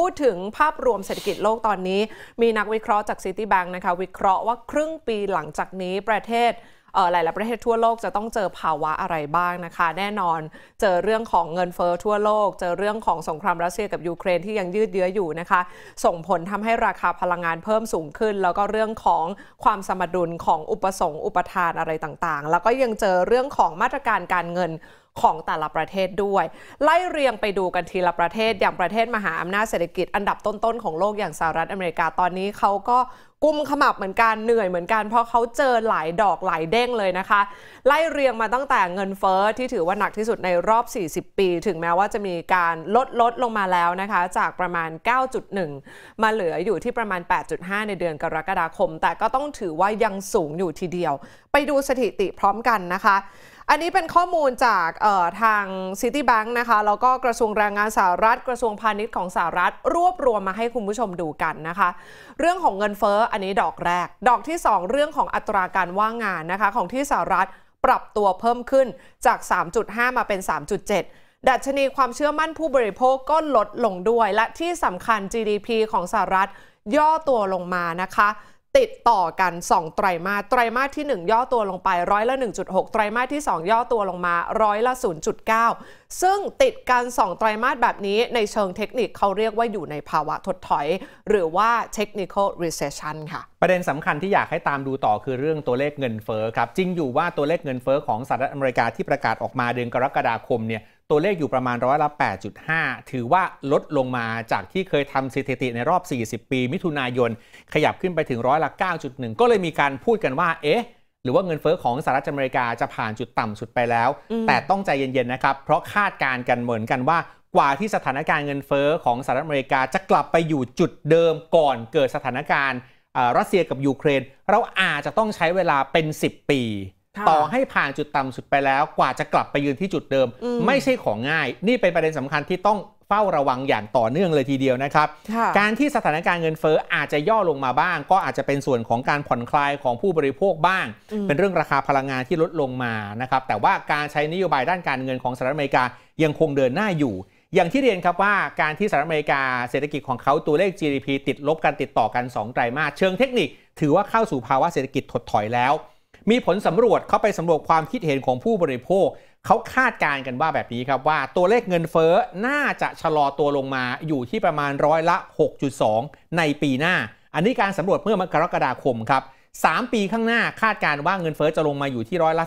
พูดถึงภาพรวมเศรษฐกิจโลกตอนนี้มีนักวิเคราะห์จาก Citibank นะคะวิเคราะห์ว่าครึ่งปีหลังจากนี้ประเทศหลายๆประเทศทั่วโลกจะต้องเจอภาวะอะไรบ้างนะคะแน่นอนเจอเรื่องของเงินเฟ้อทั่วโลกเจอเรื่องของสงครามรัสเซียกับยูเครนที่ยังยืดเยื้ออยู่นะคะส่งผลทำให้ราคาพลังงานเพิ่มสูงขึ้นแล้วก็เรื่องของความสมดุลของอุปสงค์อุปทานอะไรต่างๆแล้วก็ยังเจอเรื่องของมาตรการการเงินของแต่ละประเทศด้วยไล่เรียงไปดูกันทีละประเทศอย่างประเทศมหาอำนาจเศรษฐกิจอันดับต้นๆของโลกอย่างสหรัฐอเมริกาตอนนี้เขาก็กุมขมับเหมือนกันเหนื่อยเหมือนกันเพราะเขาเจอหลายดอกหลายเด้งเลยนะคะไล่เรียงมาตั้งแต่เงินเฟ้อที่ถือว่าหนักที่สุดในรอบ40ปีถึงแม้ว่าจะมีการลดลงมาแล้วนะคะจากประมาณ 9.1 มาเหลืออยู่ที่ประมาณ 8.5 ในเดือนกรกฎาคมแต่ก็ต้องถือว่ายังสูงอยู่ทีเดียวไปดูสถิติพร้อมกันนะคะอันนี้เป็นข้อมูลจากทาง Citibank นะคะแล้วก็กระทรวงแรงงานสหรัฐกระทรวงพาณิชย์ของสหรัฐรวบรวมมาให้คุณผู้ชมดูกันนะคะเรื่องของเงินเฟ้ออันนี้ดอกแรกดอกที่2เรื่องของอัตราการว่างงานนะคะของที่สหรัฐปรับตัวเพิ่มขึ้นจาก 3.5 มาเป็น 3.7 ดัชนีความเชื่อมั่นผู้บริโภคก็ลดลงด้วยและที่สำคัญ GDP ของสหรัฐย่อตัวลงมานะคะติดต่อกัน2ไตรมาสไตรมาสที่ 1ย่อตัวลงไปร้อยละ 1.6 ไตรมาสที่2ย่อตัวลงมาร้อยละ 0.9 ซึ่งติดกัน2ไตรมาสแบบนี้ในเชิงเทคนิคเขาเรียกว่าอยู่ในภาวะถดถอยหรือว่า technical recession ค่ะประเด็นสำคัญที่อยากให้ตามดูต่อคือเรื่องตัวเลขเงินเฟ้อครับจริงอยู่ว่าตัวเลขเงินเฟ้อของสหรัฐอเมริกาที่ประกาศออกมาเดือนกรกฎาคมเนี่ยตัวเลขอยู่ประมาณร้อยละ 8.5 ถือว่าลดลงมาจากที่เคยทำสถิติในรอบ40ปีมิถุนายนขยับขึ้นไปถึงร้อยละ 9.1 ก็เลยมีการพูดกันว่าหรือว่าเงินเฟ้อของสหรัฐอเมริกาจะผ่านจุดต่ำสุดไปแล้วแต่ต้องใจเย็นๆนะครับเพราะคาดการณ์กันเหมือนกันว่ากว่าที่สถานการณ์เงินเฟ้อของสหรัฐอเมริกาจะกลับไปอยู่จุดเดิมก่อนเกิดสถานการณ์รัสเซียกับยูเครนเราอาจจะต้องใช้เวลาเป็น10ปีต่อให้ผ่านจุดต่ำสุดไปแล้วกว่าจะกลับไปยืนที่จุดเดิมไม่ใช่ของง่ายนี่เป็นประเด็นสำคัญที่ต้องเฝ้าระวังอย่างต่อเนื่องเลยทีเดียวนะครับการที่สถานการณ์เงินเฟ้ออาจจะย่อลงมาบ้างก็อาจจะเป็นส่วนของการผ่อนคลายของผู้บริโภคบ้างเป็นเรื่องราคาพลังงานที่ลดลงมานะครับแต่ว่าการใช้นโยบายด้านการเงินของสหรัฐอเมริกายังคงเดินหน้าอยู่อย่างที่เรียนครับว่าการที่สหรัฐอเมริกาเศรษฐกิจของเขาตัวเลข GDP ติดลบกันติดต่อกัน2ไตรมาสเชิงเทคนิคถือว่าเข้าสู่ภาวะเศรษฐกิจถดถอยแล้วมีผลสำรวจเขาไปสำรวจความคิดเห็นของผู้บริโภคเขาคาดการณ์กันว่าแบบนี้ครับว่าตัวเลขเงินเฟ้อน่าจะชะลอตัวลงมาอยู่ที่ประมาณร้อยละ 6.2 ในปีหน้าอันนี้การสำรวจเมื่อกรกฎาคมครับ3ปีข้างหน้าคาดการณ์ว่าเงินเฟ้อจะลงมาอยู่ที่ร้อยละ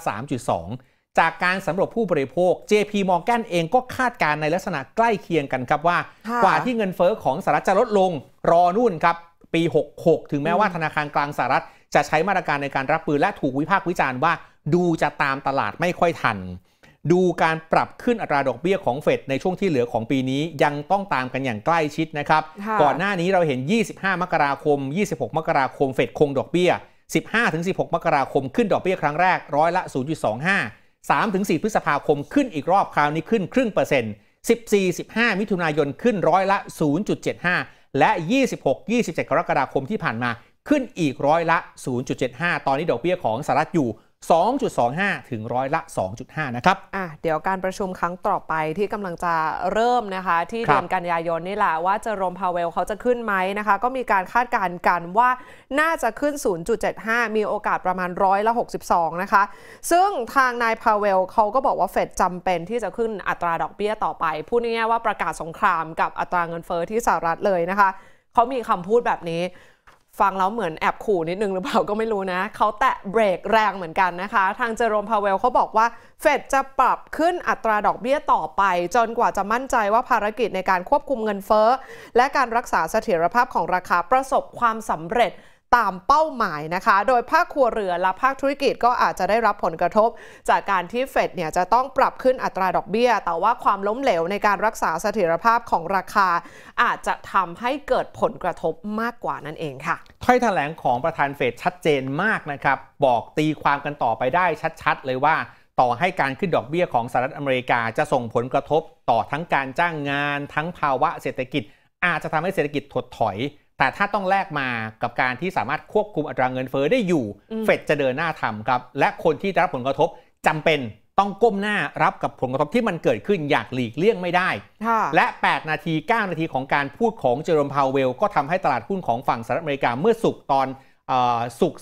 3.2 จากการสำรวจผู้บริโภค JP Morgan เองก็คาดการณ์ในลักษณะใกล้เคียงกันครับว่ากว่าที่เงินเฟ้อของสหรัฐจะลดลงรอนู่นครับปี66ถึงแม้ว่าธนาคารกลางสหรัฐจะใช้มาตรการในการรับมือและถูกวิพากษ์วิจารณ์ว่าดูจะตามตลาดไม่ค่อยทันดูการปรับขึ้นอัตราดอกเบี้ยของเฟดในช่วงที่เหลือของปีนี้ยังต้องตามกันอย่างใกล้ชิดนะครับก่อนหน้านี้เราเห็น25มกราคม26มกราคมเฟดคงดอกเบี้ย 15-16 มกราคมขึ้นดอกเบี้ยครั้งแรกร้อยละ 0.25 3-4 พฤษภาคมขึ้นอีกรอบคราวนี้ขึ้น0.5% 14-15 มิถุนายนขึ้นร้อยละ 0.75 และ 26-27 กรกฎาคมที่ผ่านมาขึ้นอีกร้อยละ 0.75 ตอนนี้ดอกเบี้ยของสหรัฐอยู่ 2.25 ถึงร้อยละ 2.5 นะครับเดี๋ยวการประชุมครั้งต่อไปที่กำลังจะเริ่มนะคะที่เดือนกันยายนนี่แหละว่าเจอโรมพาเวลเขาจะขึ้นไหมนะคะก็มีการคาดการณ์กันว่าน่าจะขึ้น 0.75 มีโอกาสประมาณร้อยละ 62 นะคะซึ่งทางนายพาเวลเขาก็บอกว่าเฟดจำเป็นที่จะขึ้นอัตราดอกเบี้ยต่อไปพูดง่ายๆว่าประกาศสงครามกับอัตราเงินเฟ้อที่สหรัฐเลยนะคะเขามีคำพูดแบบนี้ฟังแล้วเหมือนแอบขู่นิดนึงหรือเปล่าก็ไม่รู้นะเขาแตะเบรกแรงเหมือนกันนะคะทางเจอโรมพาเวลเขาบอกว่าเฟดจะปรับขึ้นอัตราดอกเบี้ยต่อไปจนกว่าจะมั่นใจว่าภารกิจในการควบคุมเงินเฟ้อและการรักษาเสถียรภาพของราคาประสบความสำเร็จตามเป้าหมายนะคะโดยภาคครัวเรือนและภาคธุรกิจก็อาจจะได้รับผลกระทบจากการที่เฟดเนี่ยจะต้องปรับขึ้นอัตราดอกเบี้ยแต่ว่าความล้มเหลวในการรักษาเสถียรภาพของราคาอาจจะทำให้เกิดผลกระทบมากกว่านั่นเองค่ะถ้อยแถลงของประธานเฟดชัดเจนมากนะครับบอกตีความกันต่อไปได้ชัดๆเลยว่าต่อให้การขึ้นดอกเบี้ยของสหรัฐอเมริกาจะส่งผลกระทบต่อทั้งการจ้างงานทั้งภาวะเศรษฐกิจอาจจะทำให้เศรษฐกิจถดถอยแต่ถ้าต้องแลกมากับการที่สามารถควบคุมอัตราเงินเฟ้อได้อยู่เฟดจะเดินหน้าทำครับและคนที่ได้รับผลกระทบจำเป็น ต้องก้มหน้ารับกับผลกระทบที่มันเกิดขึ้นอยากหลีกเลี่ยงไม่ได้และ8นาที9นาทีของการพูดของเจอร์โรม พาวเวลก็ทำให้ตลาดหุ้นของฝั่งสหรัฐอเมริกาเมื่อศุกร์ตอน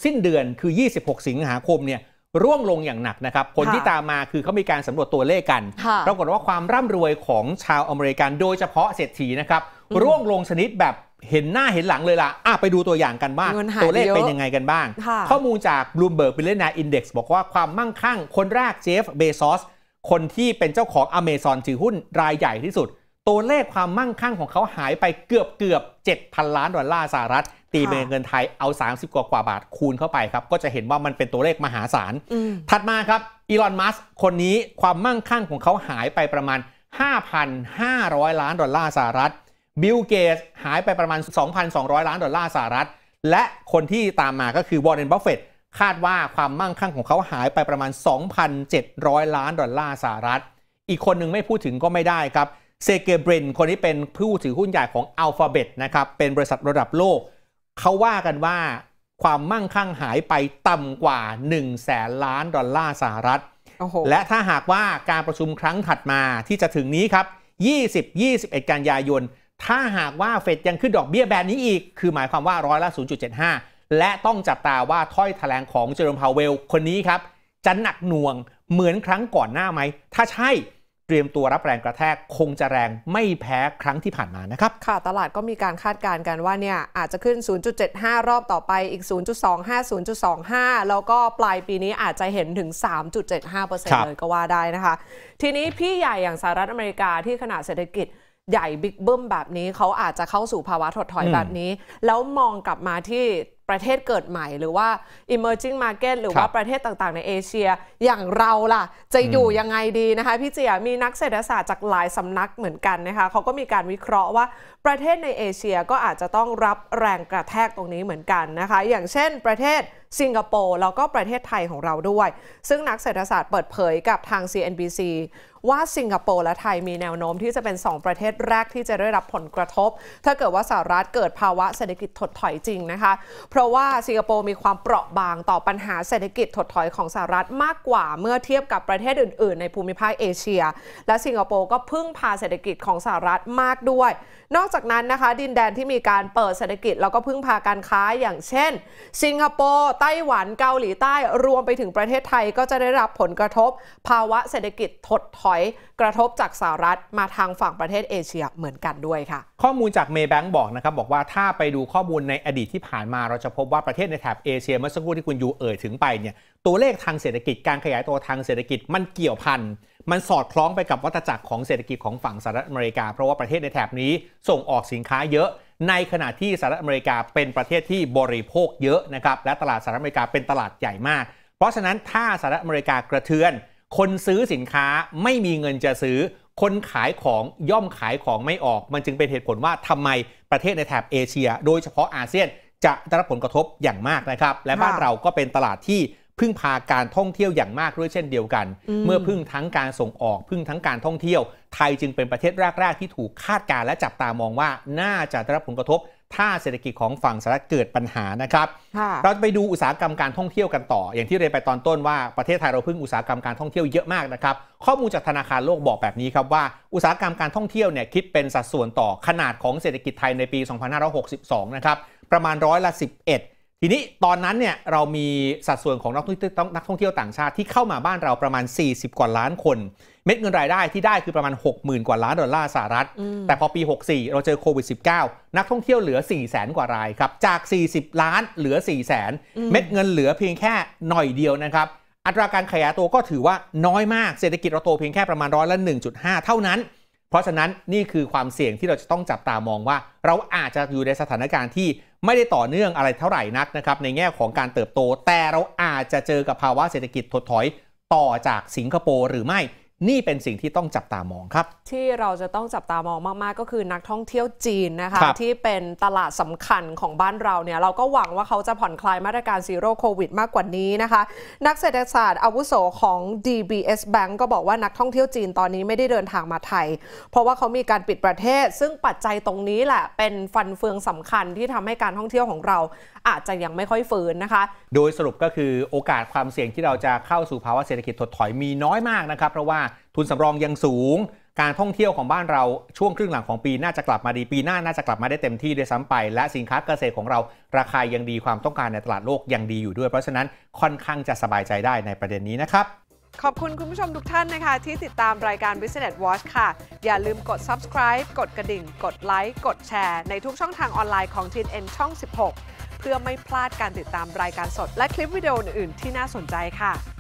สิ้นเดือนคือ26สิงหาคมเนี่ยร่วงลงอย่างหนักนะครับผลที่ตามมาคือเขามีการสำรวจตัวเลขกันปรากฏว่าความร่ำรวยของชาวอเมริกันโดยเฉพาะเศรษฐีนะครับร่วงลงชนิดแบบเห็นหน้าเห็นหลังเลยล่ะไปดูตัวอย่างกันบ้างตัวเลขเป็นยังไงกันบ้างข้อมูลจาก Bloomberg Billionaire Index บอกว่าความมั่งคั่งคนแรกเจฟเบซอสคนที่เป็นเจ้าของ Amazon ถือหุ้นรายใหญ่ที่สุดตัวเลขความมั่งคั่งของเขาหายไปเกือบ 7,000 ล้านดอลลาร์สหรัฐตีเป็นเงินไทยเอา30กว่าบาทคูณเข้าไปครับก็จะเห็นว่ามันเป็นตัวเลขมหาศาลถัดมาครับอีลอนมัสก์คนนี้ความมั่งคั่งของเขาหายไปประมาณ 5,500 ล้านดอลลาร์สหรัฐบิลเกตส์หายไปประมาณ 2,200 ล้านดอลลาร์สหรัฐและคนที่ตามมาก็คือวอร์เรน บัฟเฟตต์คาดว่าความมั่งคั่งของเขาหายไปประมาณ 2,700 ล้านดอลลาร์สหรัฐอีกคนหนึ่งไม่พูดถึงก็ไม่ได้ครับเซเกเบรนคนนี้เป็นผู้ถือหุ้นใหญ่ของ Alphabet นะครับเป็นบริษัทระดับโลกเขาว่ากันว่าความมั่งคั่งหายไปต่ำกว่า 100,000 ล้านดอลลาร์สหรัฐ และถ้าหากว่าการประชุมครั้งถัดมาที่จะถึงนี้ครับ20-21 กันยายนถ้าหากว่าเฟดยังขึ้นดอกเบี้ยแบบนี้อีกคือหมายความว่าร้อยละ 0.75 และต้องจับตาว่าถ้อยแถลงของเจอร์โรม พาวเวลคนนี้ครับจะหนักหน่วงเหมือนครั้งก่อนหน้าไหมถ้าใช่เตรียมตัวรับแรงกระแทกคงจะแรงไม่แพ้ครั้งที่ผ่านมานะครับค่ะตลาดก็มีการคาดการณ์กันว่าเนี่ยอาจจะขึ้น 0.75 รอบต่อไปอีก 0.25 0.25 แล้วก็ปลายปีนี้อาจจะเห็นถึง 3.75% เลยก็ว่าได้นะคะทีนี้พี่ใหญ่อย่างสหรัฐอเมริกาที่ขนาดเศรษฐกิจใหญ่บิ๊กบึ้มแบบนี้เขาอาจจะเข้าสู่ภาวะถดถอยแบบนี้แล้วมองกลับมาที่ประเทศเกิดใหม่หรือว่า emerging market หรือว่าประเทศต่างๆในเอเชียอย่างเราล่ะจะอยู่ยังไงดีนะคะพี่เจียมีนักเศรษฐศาสตร์จากหลายสำนักเหมือนกันนะคะเขาก็มีการวิเคราะห์ว่าประเทศในเอเชียก็อาจจะต้องรับแรงกระแทกตรงนี้เหมือนกันนะคะอย่างเช่นประเทศสิงคโปร์แล้วก็ประเทศไทยของเราด้วยซึ่งนักเศรษฐศาสตร์เปิดเผยกับทาง CNBC ว่าสิงคโปร์และไทยมีแนวโน้มที่จะเป็น2ประเทศแรกที่จะได้รับผลกระทบถ้าเกิดว่าสหรัฐเกิดภาวะเศรษฐกิจถดถอยจริงนะคะเพราะว่าสิงคโปร์มีความเปราะบางต่อปัญหาเศรษฐกิจถดถอยของสหรัฐมากกว่าเมื่อเทียบกับประเทศอื่นๆในภูมิภาคเอเชียและสิงคโปร์ก็พึ่งพาเศรษฐกิจของสหรัฐมากด้วยนอกจากนั้นนะคะดินแดนที่มีการเปิดเศรษฐกิจแล้วก็พึ่งพาการค้าอย่างเช่นสิงคโปร์ไต้หวันเกาหลีใต้รวมไปถึงประเทศไทยก็จะได้รับผลกระทบภาวะเศรษฐกิจถดถอยกระทบจากสหรัฐมาทางฝั่งประเทศเอเชียเหมือนกันด้วยค่ะข้อมูลจาก Maybank บอกนะครับบอกว่าถ้าไปดูข้อมูลในอดีตที่ผ่านมาเราจะพบว่าประเทศในแถบเอเชียเมื่อสักครู่ที่คุณยูเอ่ยถึงไปเนี่ยตัวเลขทางเศรษฐกิจการขยายตัวทางเศรษฐกิจมันเกี่ยวพันมันสอดคล้องไปกับวัฏจักรของเศรษฐกิจของฝั่งสหรัฐอเมริกาเพราะว่าประเทศในแถบนี้ส่งออกสินค้าเยอะในขณะที่สหรัฐอเมริกาเป็นประเทศที่บริโภคเยอะนะครับและตลาดสหรัฐอเมริกาเป็นตลาดใหญ่มากเพราะฉะนั้นถ้าสหรัฐอเมริกากระเทือนคนซื้อสินค้าไม่มีเงินจะซื้อคนขายของย่อมขายของไม่ออกมันจึงเป็นเหตุผลว่าทำไมประเทศในแถบเอเชียโดยเฉพาะอาเซียนจะได้รับผลกระทบอย่างมากนะครับและบ้านเราก็เป็นตลาดที่พึ่งพาการท่องเที่ยวอย่างมากด้วยเช่นเดียวกันเมื่อพึ่งทั้งการส่งออกพึ่งทั้งการท่องเที่ยวไทยจึงเป็นประเทศแรกๆที่ถูกคาดการณ์และจับตามองว่าน่าจะได้รับผลกระทบถ้าเศรษฐกิจของฝั่งสหรัฐเกิดปัญหานะครับเราจะไปดูอุตสาหกรรมการท่องเที่ยวกันต่ออย่างที่เรียนไปตอนต้นว่าประเทศไทยเราพึ่งอุตสาหกรรมการท่องเที่ยวเยอะมากนะครับข้อมูลจากธนาคารโลกบอกแบบนี้ครับว่าอุตสาหกรรมการท่องเที่ยวเนี่ยคิดเป็นสัดส่วนต่อขนาดของเศรษฐกิจไทยในปี 2562 นะครับประมาณ11%ทีนี้ตอนนั้นเนี่ยเรามีสัดส่วนของนักท่องเที่ยวต่างชาติที่เข้ามาบ้านเราประมาณ40กว่าล้านคนเม็ดเงินรายได้ที่ได้คือประมาณ 60,000 กว่าล้านดอลลาร์สหรัฐแต่พอปี64เราเจอโควิด -19 นักท่องเที่ยวเหลือ 400,000 กว่ารายครับจาก40ล้านเหลือ 400,000 เม็ดเงินเหลือเพียงแค่หน่อยเดียวนะครับอัตราการขยายตัวก็ถือว่าน้อยมากเศรษฐกิจเราโตเพียงแค่ประมาณ1.5% เท่านั้นเพราะฉะนั้นนี่คือความเสี่ยงที่เราจะต้องจับตามองว่าเราอาจจะอยู่ในสถานการณ์ที่ไม่ได้ต่อเนื่องอะไรเท่าไหร่นักนะครับในแง่ของการเติบโตแต่เราอาจจะเจอกับภาวะเศรษฐกิจถดถอยต่อจากสิงคโปร์หรือไม่ นี่เป็นสิ่งที่ต้องจับตามองครับที่เราจะต้องจับตามองมากๆก็คือนักท่องเที่ยวจีนนะคะที่เป็นตลาดสำคัญของบ้านเราเนี่ยเราก็หวังว่าเขาจะผ่อนคลายมาตรการซีโร่โควิดมากกว่านี้นะคะนักเศรษฐศาสตร์อาวุโสของ DBS Bank ก็บอกว่านักท่องเที่ยวจีนตอนนี้ไม่ได้เดินทางมาไทยเพราะว่าเขามีการปิดประเทศซึ่งปัจจัยตรงนี้แหละเป็นฟันเฟืองสำคัญที่ทำให้การท่องเที่ยวของเราอาจจะยังไม่ค่อยฟื้นนะคะโดยสรุปก็คือโอกาสความเสี่ยงที่เราจะเข้าสู่ภาวะเศรษฐกิจถดถอยมีน้อยมากนะครับเพราะว่าทุนสำรองยังสูงการท่องเที่ยวของบ้านเราช่วงครึ่งหลังของปีน่าจะกลับมาดีปีหน้าน่าจะกลับมาได้เต็มที่ด้วยซ้ำไปและสินค้าเกษตรของเราราคายังดีความต้องการในตลาดโลกยังดีอยู่ด้วยเพราะฉะนั้นค่อนข้างจะสบายใจได้ในประเด็นนี้นะครับขอบคุณคุณผู้ชมทุกท่านนะคะที่ติดตามรายการ Business Watch ค่ะอย่าลืมกด subscribe กดกระดิ่งกดไลค์กดแชร์ในทุกช่องทางออนไลน์ของ TNN ช่อง 16เพื่อไม่พลาดการติดตามรายการสดและคลิปวิดีโออื่นๆที่น่าสนใจค่ะ